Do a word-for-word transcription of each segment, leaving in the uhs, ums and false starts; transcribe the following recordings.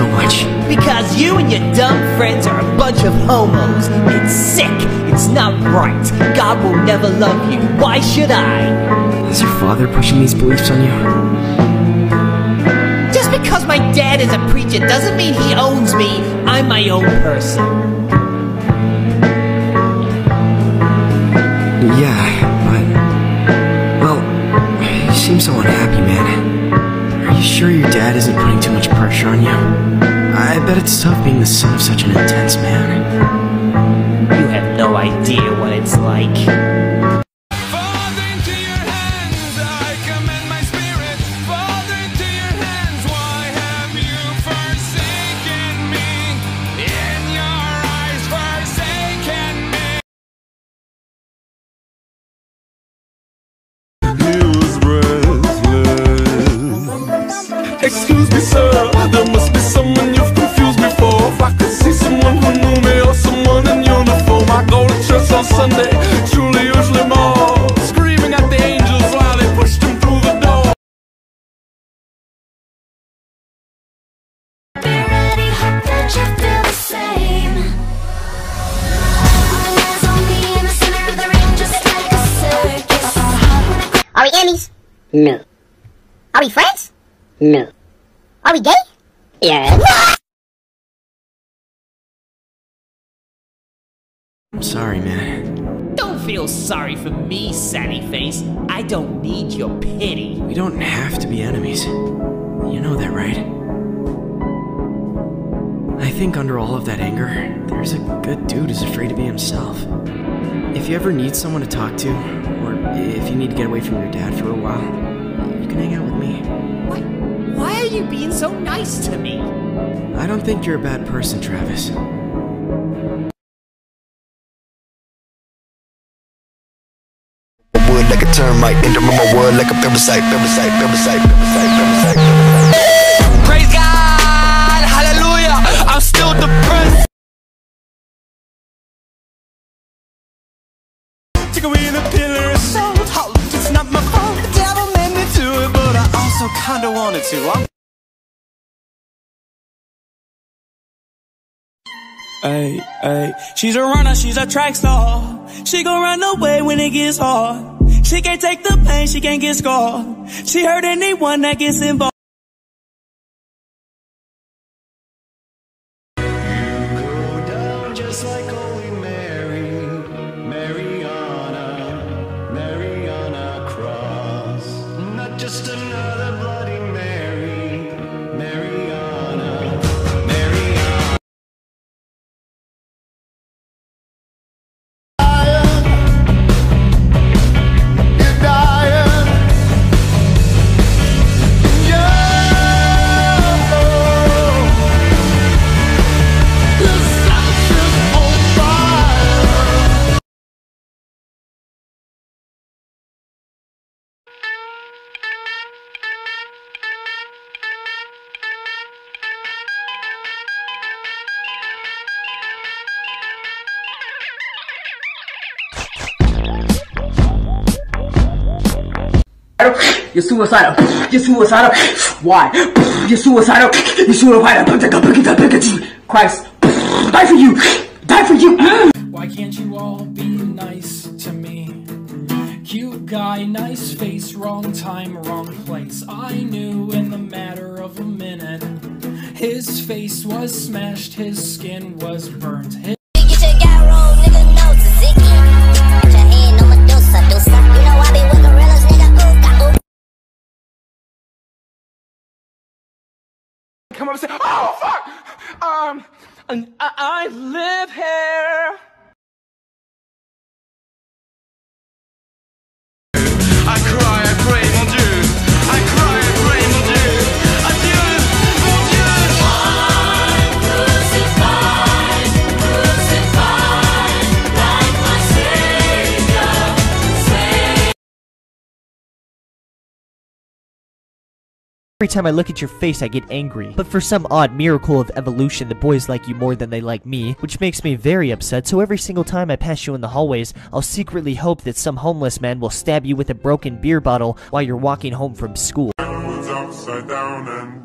so much? Because you and your dumb friends are a bunch of homos. It's sick. It's not right. God will never love you. Why should I? Is your father pushing these beliefs on you? Just because my dad is a preacher doesn't mean he owns me. I'm my own person. Yeah, but... Well, you seem so unhappy, man. Are you sure your dad isn't putting too much pressure on you? I bet it's tough being the son of such an intense man. You have no idea what it's like. Fall into your hands, I commend my spirit. Fall into your hands, why have you forsaken me? In your eyes, forsaken me. He was restless. Excuse me, sir. Sunday, Julius Lemore, screaming at the angels while they pushed him through the door. Be ready, that you feel the same. All the eyes on me in the center of the ring, just like a circus. Are we enemies? No. Are we friends? No. Are we gay? Yeah. No! I'm sorry, man. Don't feel sorry for me, Sally Face. I don't need your pity. We don't have to be enemies. You know that, right? I think under all of that anger, there's a good dude who's afraid to be himself. If you ever need someone to talk to, or if you need to get away from your dad for a while, you can hang out with me. What? Why are you being so nice to me? I don't think you're a bad person, Travis. Like a termite, interrupt my word like a parasite, parasite, parasite, parasite, parasite, parasite. Praise God, hallelujah, I'm still depressed. Took away the pillar of salt, it's not my fault, the devil made me do it, but I also kinda wanted to. I'm Ay, ay. She's a runner, she's a track star. She gon' run away when it gets hard. She can't take the pain, she can't get scarred. She hurt anyone that gets involved. You go down just like Holy Mary, Mariana, Mariana Cross. Not just another bloody Mary, Mariana. You're suicidal. You're suicidal. Why? You're suicidal. You're suicidal. Christ, die for you. Die for you. Why can't you all be nice to me? Cute guy, nice face, wrong time, wrong place. I knew in the matter of a minute, his face was smashed, his skin was burnt. His come up and say, oh fuck! Um, and I, I live here. I cry, I pray, mon Dieu. I cry, I pray, mon Dieu. Adieu, mon Dieu. I'm crucified, crucified, like my Savior, Savior. Every time I look at your face, I get angry. But for some odd miracle of evolution, the boys like you more than they like me, which makes me very upset, so every single time I pass you in the hallways, I'll secretly hope that some homeless man will stab you with a broken beer bottle while you're walking home from school. Downwards, upside down, and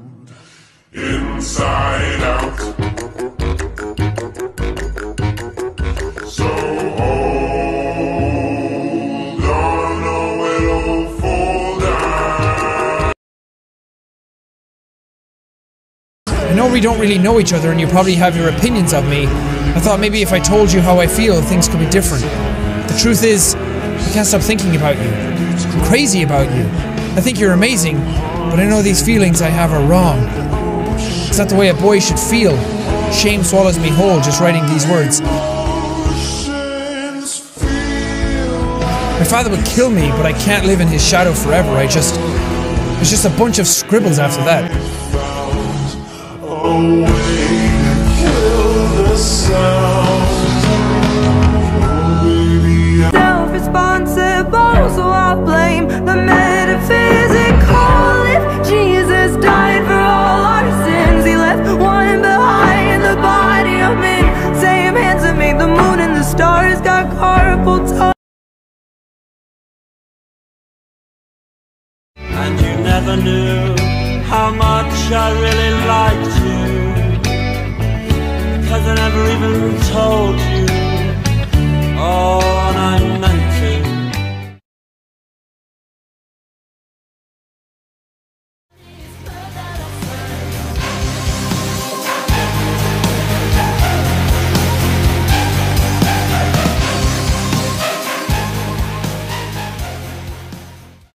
inside out. So hold on or it'll fall down. I know we don't really know each other and you probably have your opinions of me. I thought maybe if I told you how I feel, things could be different. The truth is, I can't stop thinking about you. I'm crazy about you. I think you're amazing, but I know these feelings I have are wrong. It's not the way a boy should feel. Shame swallows me whole just writing these words. My father would kill me, but I can't live in his shadow forever. I just... It's just a bunch of scribbles after that. Self-responsible, so I blame the metaphysical. If Jesus died for all our sins, he left one behind the body of men. Same hands that made the moon and the stars got carpal tunnel. And you never knew how much I really liked you, 'cause I never even told you.